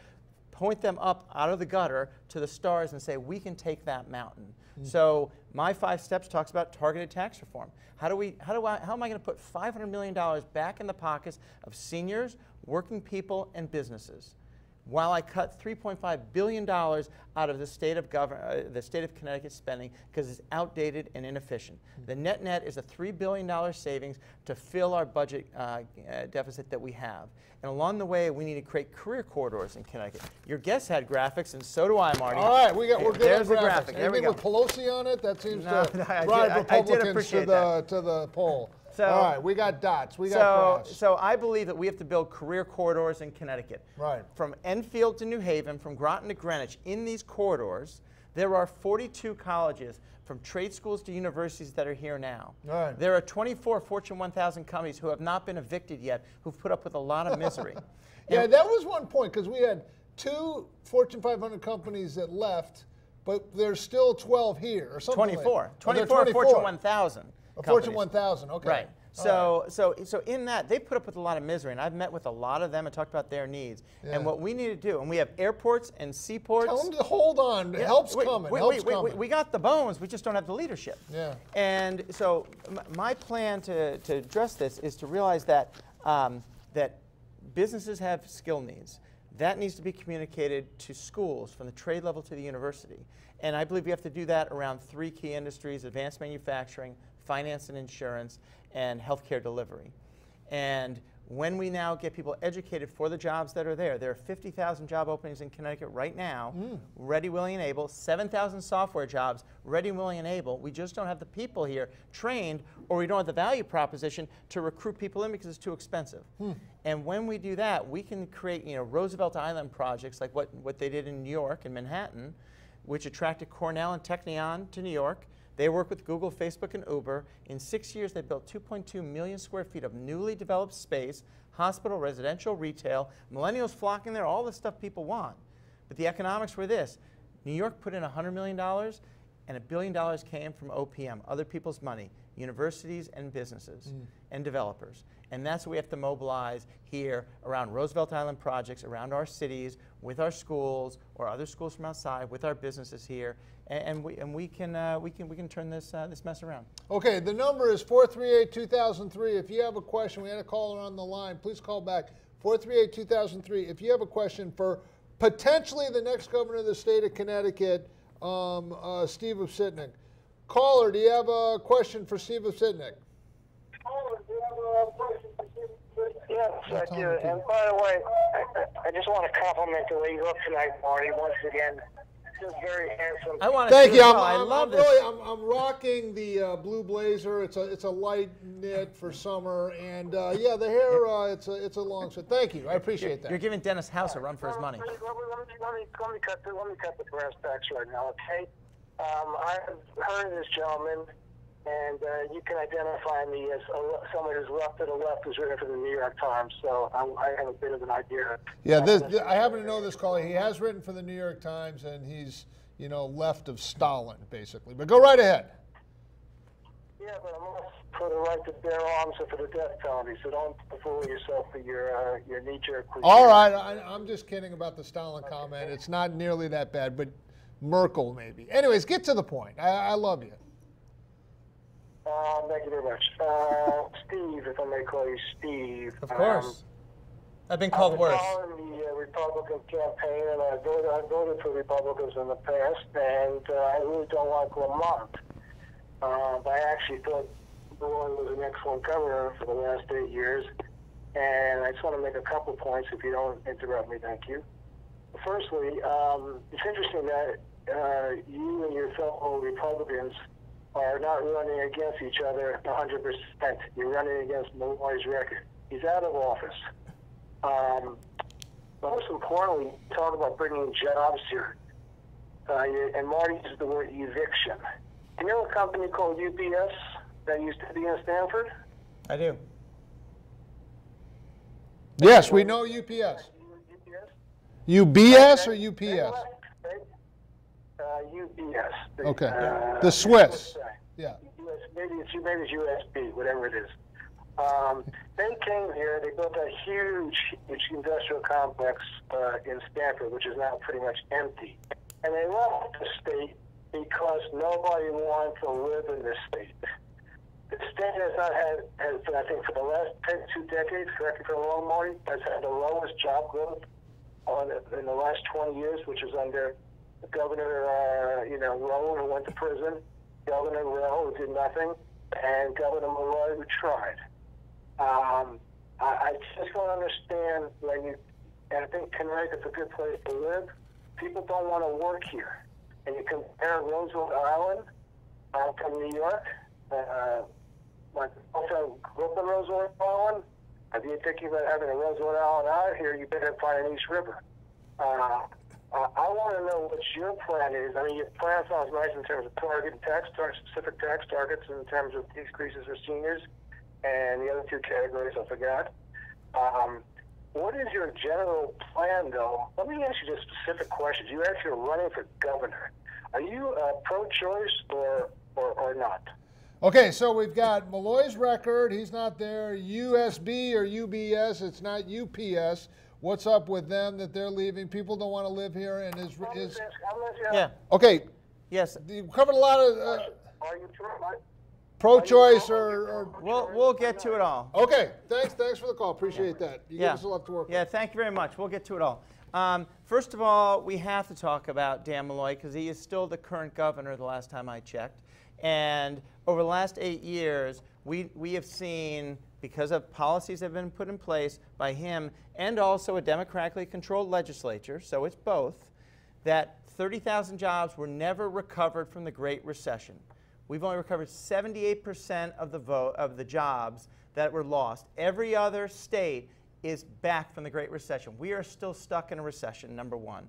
point them up out of the gutter to the stars and say, we can take that mountain. So my 5 steps talks about targeted tax reform. How am I going to put $500 million back in the pockets of seniors, working people, and businesses, while I cut $3.5 billion out of the state of Connecticut spending because it's outdated and inefficient. The net is a $3 billion savings to fill our budget deficit that we have. And along the way, we need to create career corridors in Connecticut. Your guest had graphics, and so do I, Marty. All right, we're good. There's the graphic. There we go. Anything with Pelosi on it, that seems to drive Republicans to the poll. So, all right, we got dots. We got graphs. So I believe that we have to build career corridors in Connecticut. Right. From Enfield to New Haven, from Groton to Greenwich, in these corridors, There are 42 colleges, from trade schools to universities, that are here now. Right. There are 24 Fortune 1000 companies who have not been evicted yet, who've put up with a lot of misery. Yeah, that was one point, because we had 2 Fortune 500 companies that left, but there's still 12 here, or something 24. Like. 24 Fortune 1000 companies. Fortune 1000, okay. Right. So in that, they put up with a lot of misery, and I've met with a lot of them and talked about their needs. Yeah. And what we need to do, and we have airports and seaports. Tell them to hold on. Yeah. Help's coming. We got the bones. We just don't have the leadership. Yeah. And so my plan to address this is to realize that, that businesses have skill needs. That needs to be communicated to schools, from the trade level to the university. And I believe we have to do that around 3 key industries: advanced manufacturing, finance and insurance, and healthcare delivery. And when we now get people educated for the jobs that are there, there are 50,000 job openings in Connecticut right now, ready, willing, and able, 7,000 software jobs, ready, willing, and able. We just don't have the people here trained, or we don't have the value proposition to recruit people in, because it's too expensive. And when we do that, we can create, you know, Roosevelt Island projects, like what they did in New York and Manhattan, which attracted Cornell and Technion to New York. They work with Google, Facebook, and Uber. In 6 years, they built 2.2 million square feet of newly developed space, hospital, residential, retail, millennials flocking there, all the stuff people want. But the economics were this: New York put in $100 million, and $1 billion came from OPM, other people's money, universities and businesses and developers. And that's what we have to mobilize here around Roosevelt Island projects, around our cities, with our schools or other schools from outside, with our businesses here, and we can turn this this mess around. Okay, the number is 438-2003. If you have a question, we had a caller on the line. Please call back, 438-2003. If you have a question for potentially the next governor of the state of Connecticut, Steve Obsitnik. Caller, do you have a question for Steve Obsitnik? Yes, I do. And by the way, I just want to compliment the way you look tonight, Marty, once again. Just very handsome. I want to thank you. I'm rocking the blue blazer. It's a light knit for summer, and yeah, the hair it's a long. So thank you. I appreciate that. You're giving Dennis House a run for his money. Let me cut the brass tacks right now, okay? I've heard this gentleman, and you can identify me as someone who's left to the left, who's written for the New York Times, so I have a bit of an idea. Yeah, I happen to know this caller. He has written for the New York Times, and he's, you know, left of Stalin, basically. But go right ahead. Yeah, but I'm also for the right to bear arms and for the death penalty, so don't fool yourself for your knee-jerk. All right, I'm just kidding about the Stalin comment. It's not nearly that bad, but Merkel maybe. Anyways, get to the point. I love you. Thank you very much. Steve, if I may call you Steve. Of course. I've been called worse. I was in the Republican campaign, and I voted for Republicans in the past, and I really don't like Lamont. But I actually thought Lamont was an excellent governor for the last 8 years, and I just want to make a couple points if you don't interrupt me, thank you. Firstly, it's interesting that you and your fellow Republicans are not running against each other 100%. You're running against Malloy's record. He's out of office. Most importantly, talk about bringing jobs here. And Marty used the word eviction. Do you know a company called UPS that used to be in Stanford? I do. Yes, we know UPS. UBS or UPS? UBS. Okay. The Swiss. Yeah. US, maybe it's USB, whatever it is. They came here. They built a huge industrial complex in Stanford, which is now pretty much empty. And they left the state because nobody wanted to live in this state. The state has not had, I think, for the last 2 decades, correct me if I'm wrong, Marty, has had the lowest job growth in the last 20 years, which is under Governor, Rowe, who went to prison, Governor Rowe, who did nothing, and Governor Malloy, who tried. I just don't understand when you, and I think Connecticut's a good place to live. People don't want to work here. And you compare Roosevelt Island from New York, also Brooklyn Roosevelt Island. If you're thinking about having a Roosevelt Island out here, you better find an East River. I want to know what your plan is. I mean, your plan sounds nice in terms of target and tax targets, specific tax targets in terms of decreases for seniors and the other two categories I forgot. What is your general plan, though? Let me ask you just specific questions. You're actually running for governor. Are you pro-choice or not? Okay, so we've got Malloy's record. He's not there. USB or UBS. It's not UPS. What's up with them that they're leaving? People don't want to live here, and is yeah. Okay. Yes. You covered a lot of. Are you pro-choice or we'll get to it all. Okay. Thanks for the call. Appreciate that. You give us a lot to work with. Yeah. Thank you very much. We'll get to it all. First of all, we have to talk about Dan Malloy because he is still the current governor. The last time I checked, and over the last 8 years, we have seen. Because of policies that have been put in place by him and also a democratically controlled legislature, so it's both, that 30,000 jobs were never recovered from the Great Recession. We've only recovered 78% of the jobs that were lost. Every other state is back from the Great Recession. We are still stuck in a recession, number one.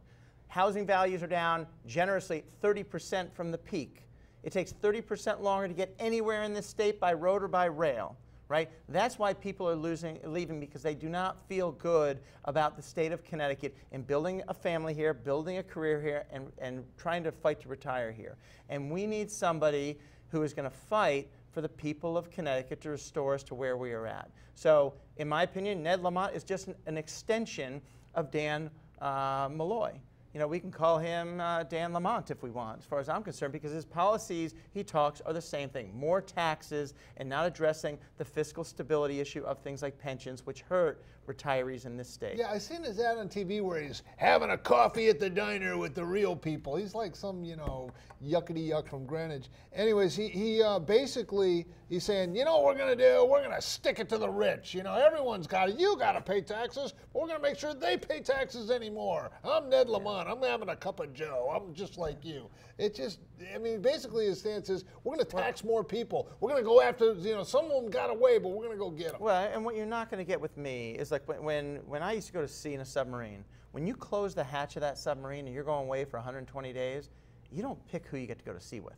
Housing values are down generously 30% from the peak. It takes 30% longer to get anywhere in this state by road or by rail. Right? That's why people are leaving because they do not feel good about the state of Connecticut and building a family here, building a career here, and trying to fight to retire here. And we need somebody who is going to fight for the people of Connecticut to restore us to where we are at. So, in my opinion, Ned Lamont is just an extension of Dan Malloy. You know, we can call him Dan Lamont if we want, as far as I'm concerned, because his policies he talks are the same thing. More taxes and not addressing the fiscal stability issue of things like pensions, which hurt retirees in this state. Yeah, I seen his ad on TV where he's having a coffee at the diner with the real people. He's like some, you know, yuckety-yuck from Greenwich. Anyways, he basically, he's saying, you know what we're going to do? We're going to stick it to the rich. You know, everyone's got it. You got to pay taxes. But we're going to make sure they pay taxes anymore. I'm Ned Lamont. I'm having a cup of Joe. I'm just like you. It just, I mean, basically his stance is we're going to tax more people. We're going to go after, you know, some of them got away, but we're going to go get them. Well, and what you're not going to get with me is like when I used to go to sea in a submarine, when you close the hatch of that submarine and you're going away for 120 days, you don't pick who you get to go to sea with,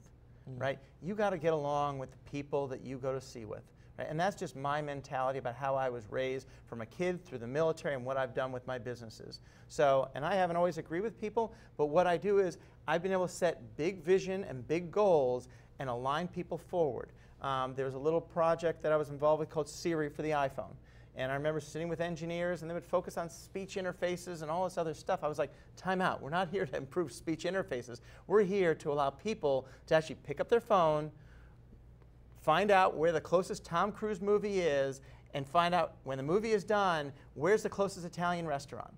right? You got to get along with the people that you go to sea with. And that's just my mentality about how I was raised from a kid through the military and what I've done with my businesses. So, and I haven't always agreed with people, but what I do is I've been able to set big vision and big goals and align people forward. There was a little project that I was involved with called Siri for the iPhone. And I remember sitting with engineers, and they would focus on speech interfaces and all this other stuff. I was like, time out. We're not here to improve speech interfaces. We're here to allow people to actually pick up their phone, find out where the closest Tom Cruise movie is, and find out when the movie is done, where's the closest Italian restaurant.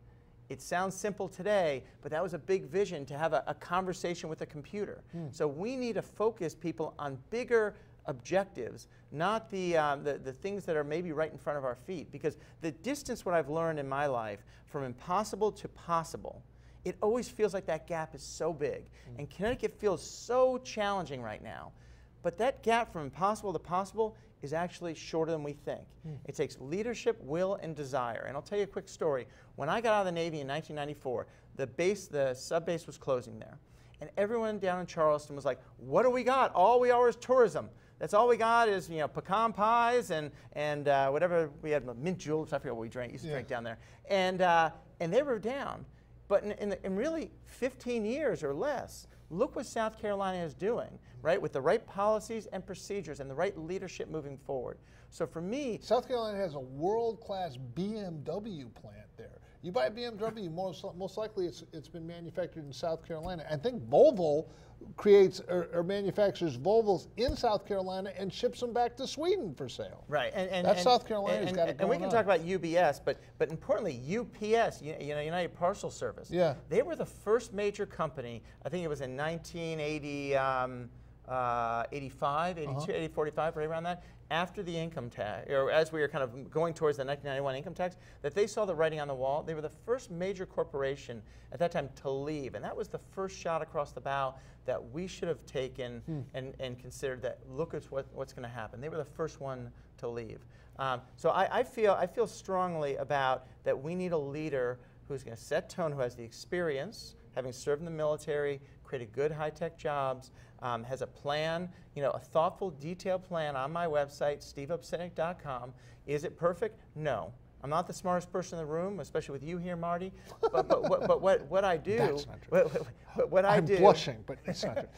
It sounds simple today, but that was a big vision to have a conversation with a computer. So we need to focus people on bigger objectives, not the things that are maybe right in front of our feet. Because the distance, what I've learned in my life, from impossible to possible, it always feels like that gap is so big. And Connecticut feels so challenging right now. But that gap from impossible to possible is actually shorter than we think. It takes leadership, will, and desire. And I'll tell you a quick story. When I got out of the Navy in 1994, the sub base was closing there. And everyone down in Charleston was like, what do we got? All we are is tourism. That's all we got is, you know, pecan pies and whatever. We had mint juleps. I forget what we drank. Used to drink down there. And they were down. But in really 15 years or less, look what South Carolina is doing, right, with the right policies and procedures and the right leadership moving forward. So for me, South Carolina has a world-class BMW plant there. You buy a BMW, most likely it's been manufactured in South Carolina. I think Volvo creates or manufactures Volvos in South Carolina and ships them back to Sweden for sale. Right, and South Carolina's got it going on. And we can talk about UBS, but importantly, UPS, you know, United Parcel Service. Yeah, they were the first major company. I think it was in 1985, 82, 1945, right around that. After the income tax, or as we were kind of going towards the 1991 income tax, that they saw the writing on the wall. They were the first major corporation at that time to leave. And that was the first shot across the bow that we should have taken and considered that, look at what's going to happen. They were the first one to leave. So I feel strongly about that we need a leader who's going to set tone, who has the experience, having served in the military, created good high-tech jobs, has a plan, a thoughtful, detailed plan on my website, steveobsitnik.com. Is it perfect? No. I'm not the smartest person in the room, especially with you here, Marty. But what I do, that's not true. What I do. I'm blushing, but it's not true.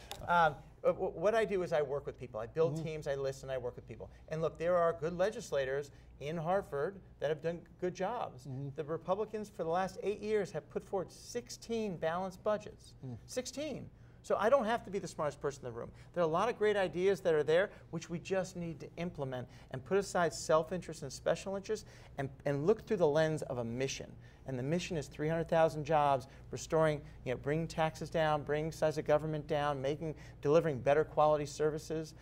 What I do is I work with people. I build teams, I listen, I work with people. And look, there are good legislators in Hartford that have done good jobs. The Republicans for the last 8 years have put forward 16 balanced budgets. 16. So I don't have to be the smartest person in the room. There are a lot of great ideas that are there, which we just need to implement and put aside self-interest and special interest and look through the lens of a mission. And the mission is 300,000 jobs, restoring, bringing taxes down, bringing size of government down, delivering better quality services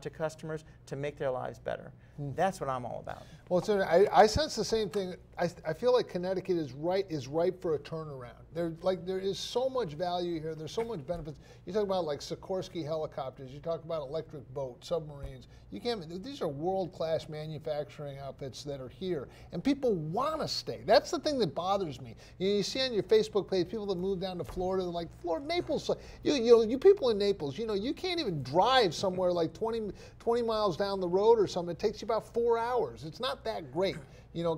to customers to make their lives better. That's what I'm all about. Well, so I sense the same thing. I feel like Connecticut is ripe for a turnaround. There is so much value here. There's so much benefits. You talk about like Sikorsky helicopters. You talk about electric boats, submarines. These are world-class manufacturing outfits that are here, and people want to stay. That's the thing that bothers me. You see on your Facebook page people that move down to Florida, they're like Florida, Naples. You people in Naples, you can't even drive somewhere like 20 miles down the road or something. It takes you about 4 hours. It's not that great.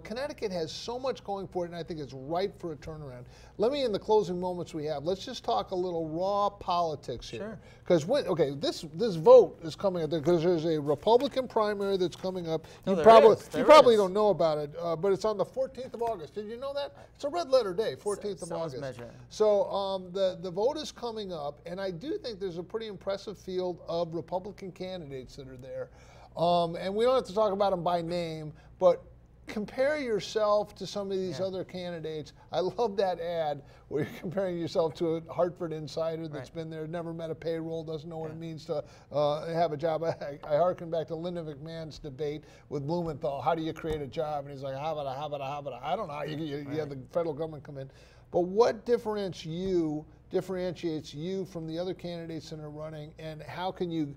Connecticut has so much going for it, and I think it's ripe for a turnaround. Let me, in the closing moments we have, let's just talk a little raw politics here. Because sure. This vote is coming up because there's a Republican primary that's coming up. You probably don't know about it, but it's on the 14th of August. Did you know that? It's a red letter day, 14th of August. So the vote is coming up, and I do think there's a pretty impressive field of Republican candidates that are there. And we don't have to talk about them by name, but compare yourself to some of these other candidates. I love that ad where you're comparing yourself to a Hartford insider that's been there, never met a payroll, doesn't know what it means to have a job. I hearken back to Linda McMahon's debate with Blumenthal. How do you create a job? And he's like, how about I don't know. You have the federal government come in. But what differentiates you from the other candidates that are running, and how can you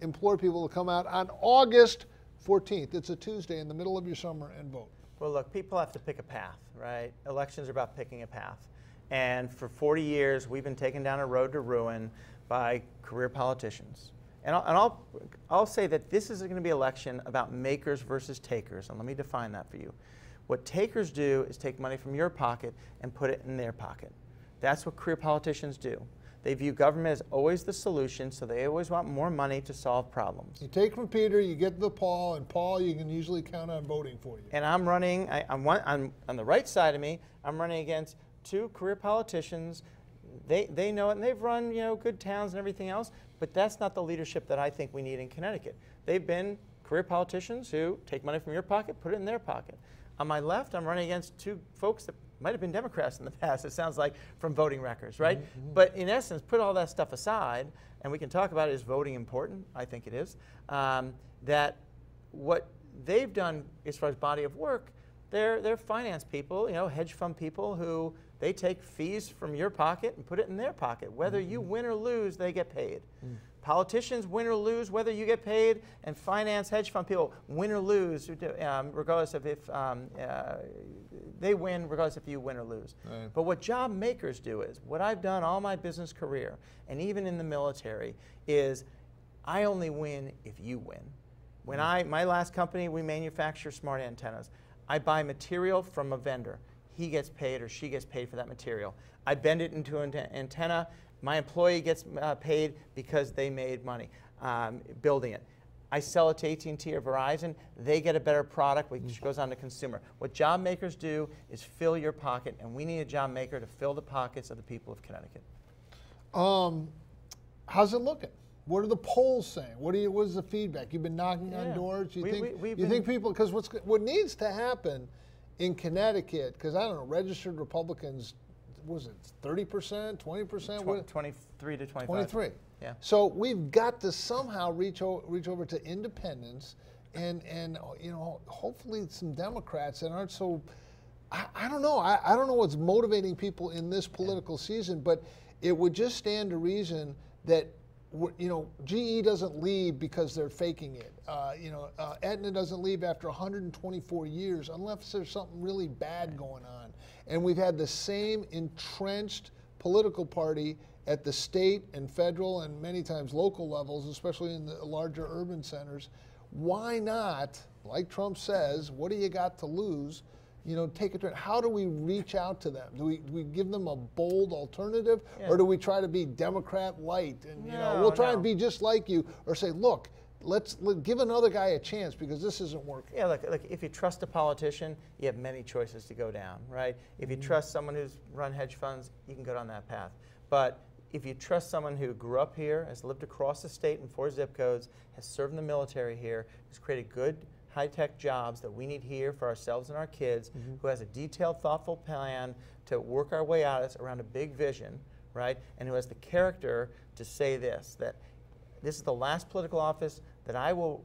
implore people to come out on August 14th. It's a Tuesday in the middle of your summer and vote. Well, look, people have to pick a path, right? Elections are about picking a path. And for 40 years, we've been taken down a road to ruin by career politicians. And I'll say that this is going to be an election about makers versus takers. And let me define that for you. What takers do is take money from your pocket and put it in their pocket. That's what career politicians do. They view government as always the solution, so they always want more money to solve problems. You take from Peter, you get to Paul, and Paul you can usually count on voting for you. And I'm running, on the right side of me, I'm running against two career politicians. They know it, and they've run good towns and everything else, but that's not the leadership that I think we need in Connecticut. They've been career politicians who take money from your pocket, put it in their pocket. On my left, I'm running against two folks that might have been Democrats in the past, it sounds like, from voting records, right? But in essence, put all that stuff aside, and we can talk about is voting important? I think it is. That what they've done as far as body of work, they're finance people, hedge fund people who they take fees from your pocket and put it in their pocket. Whether you win or lose, they get paid. Politicians win or lose, whether you get paid, and finance hedge fund people win or lose, regardless of if they win, regardless if you win or lose. Right. But what job makers do is, what I've done all my business career, and even in the military, is I only win if you win. When my last company, we manufacture smart antennas. I buy material from a vendor. He gets paid or she gets paid for that material. I bend it into an antenna. My employee gets paid because they made money building it. I sell it to AT&T or Verizon. They get a better product, which goes on to consumer. What job makers do is fill your pocket, and we need a job maker to fill the pockets of the people of Connecticut. How's it looking? What are the polls saying? What is the feedback? You've been knocking on doors. You think people? Because what needs to happen in Connecticut? Because I don't know, registered Republicans. Was it 30%, 20%? 23 to 25. 23. Yeah. So we've got to somehow reach over to independents and hopefully some Democrats that aren't so, I don't know. I don't know what's motivating people in this political season, but it would just stand to reason that GE doesn't leave because they're faking it. Aetna doesn't leave after 124 years unless there's something really bad going on. And we've had the same entrenched political party at the state and federal and many times local levels, especially in the larger urban centers. Why not, like Trump says, what do you got to lose? You know, take a turn. How do we reach out to them? Do we give them a bold alternative, or do we try to be Democrat light and we'll try and be just like you, or say, look, let's give another guy a chance because this isn't working. Yeah, look, if you trust a politician, you have many choices to go down, right? If you trust someone who's run hedge funds, you can go down that path. But if you trust someone who grew up here, has lived across the state in 4 zip codes, has served in the military here, has created good high-tech jobs that we need here for ourselves and our kids, who has a detailed, thoughtful plan to work our way out of this around a big vision, right? And who has the character to say this, that this is the last political office that I will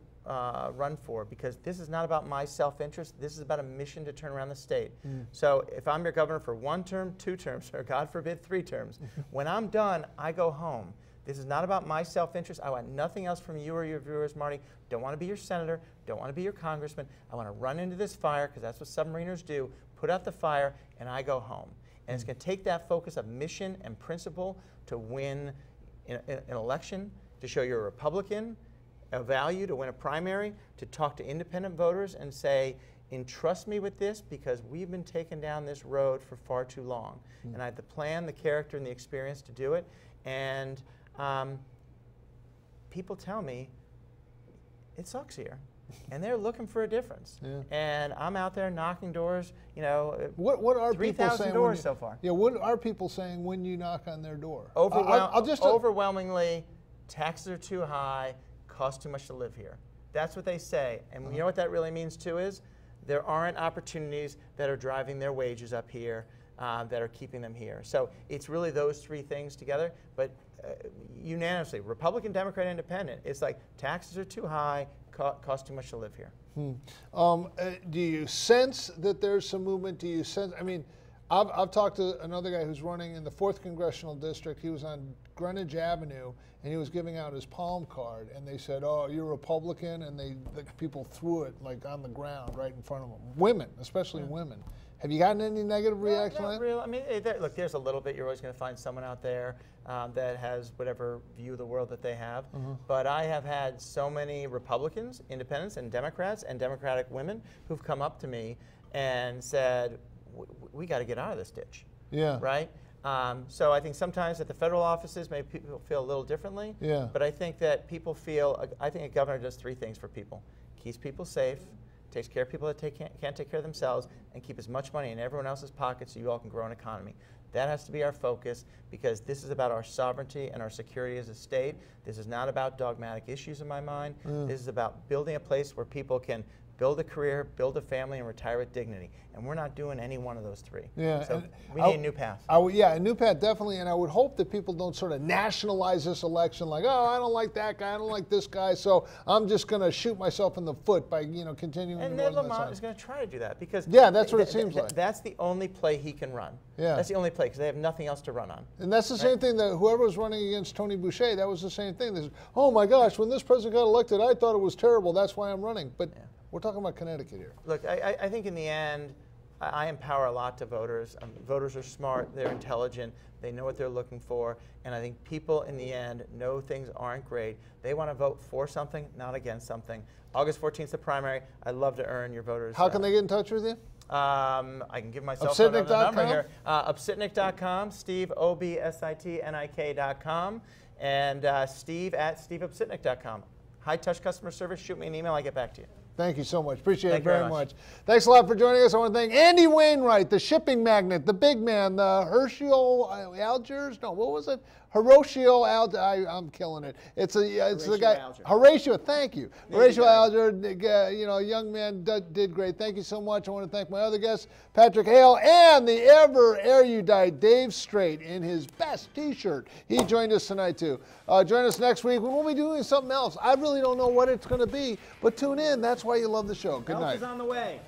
run for, because this is not about my self-interest. This is about a mission to turn around the state. So if I'm your governor for 1 term, 2 terms, or God forbid 3 terms, when I'm done, I go home. This is not about my self-interest. I want nothing else from you or your viewers, Marty. Don't want to be your senator. Don't want to be your congressman. I want to run into this fire, because that's what submariners do, put out the fire, and I go home. And it's going to take that focus of mission and principle to win an election, to show you're a Republican, a value, to win a primary, to talk to independent voters and say, entrust me with this, because we've been taken down this road for far too long. And I have the plan, the character, and the experience to do it. And people tell me it sucks here, and they're looking for a difference. And I'm out there knocking doors. You know, what are 3,000 doors so far? Yeah, what are people saying when you knock on their door? Overwhelmingly, taxes are too high, costs too much to live here. That's what they say, and you know what that really means too is there aren't opportunities that are driving their wages up here, that are keeping them here. So it's really those 3 things together, but unanimously, Republican, Democrat, Independent, it's like taxes are too high, cost too much to live here. Do you sense that there's some movement? Do you sense, I mean, I've talked to another guy who's running in the 4th Congressional District. He was on Greenwich Avenue, and he was giving out his palm card, and they said, oh, you're Republican, and the people threw it like on the ground right in front of them. Women, especially women. Have you gotten any negative reaction? Not really. I mean, look, there's a little bit. You're always going to find someone out there that has whatever view of the world that they have. But I have had so many Republicans, Independents, and Democrats, and Democratic women who've come up to me and said, we got to get out of this ditch. Right? So I think sometimes at the federal offices, maybe people feel a little differently. But I think that people feel, I think a governor does 3 things for people. Keeps people safe, takes care of people that can't take care of themselves, and keep as much money in everyone else's pockets so you all can grow an economy. That has to be our focus, because this is about our sovereignty and our security as a state. This is not about dogmatic issues in my mind. This is about building a place where people can build a career, build a family, and retire with dignity. And we're not doing any one of those 3. So we need a new path. Yeah, a new path, definitely. And I would hope that people don't sort of nationalize this election like, oh, I don't like that guy, I don't like this guy, so I'm just going to shoot myself in the foot by, you know, continuing. And Ned Lamont is going to try to do that, because that's what it seems like. That's the only play he can run. That's the only play, because they have nothing else to run on. And that's the same thing that whoever was running against Tony Boucher, that was the same thing. They said, oh my gosh, when this president got elected, I thought it was terrible. That's why I'm running. But we're talking about Connecticut here. Look, I think in the end, I empower a lot to voters. Voters are smart, they're intelligent, they know what they're looking for, and I think people in the end know things aren't great. They want to vote for something, not against something. August 14th is the primary. I'd love to earn your voters. How can they get in touch with you? I can give myself a number here. Obsitnik.com, Steve, O-B-S-I-T-N-I-K.com, and Steve at steveobsitnik.com. High-touch customer service, shoot me an email, I get back to you. Thank you so much. Appreciate it very much. Thanks a lot for joining us. I want to thank Andy Wainwright, the shipping magnate, the big man, the Horatio Alger. I'm killing it. It's the guy. Alger. Horatio, thank you. Horatio Alger, you know, a young man did great. Thank you so much. I want to thank my other guests, Patric Hale, and the ever erudite Dave Streit in his best T-shirt. He joined us tonight too. Join us next week when we'll be doing something else. I really don't know what it's going to be, but tune in. That's why you love the show. Good night. Help is on the way.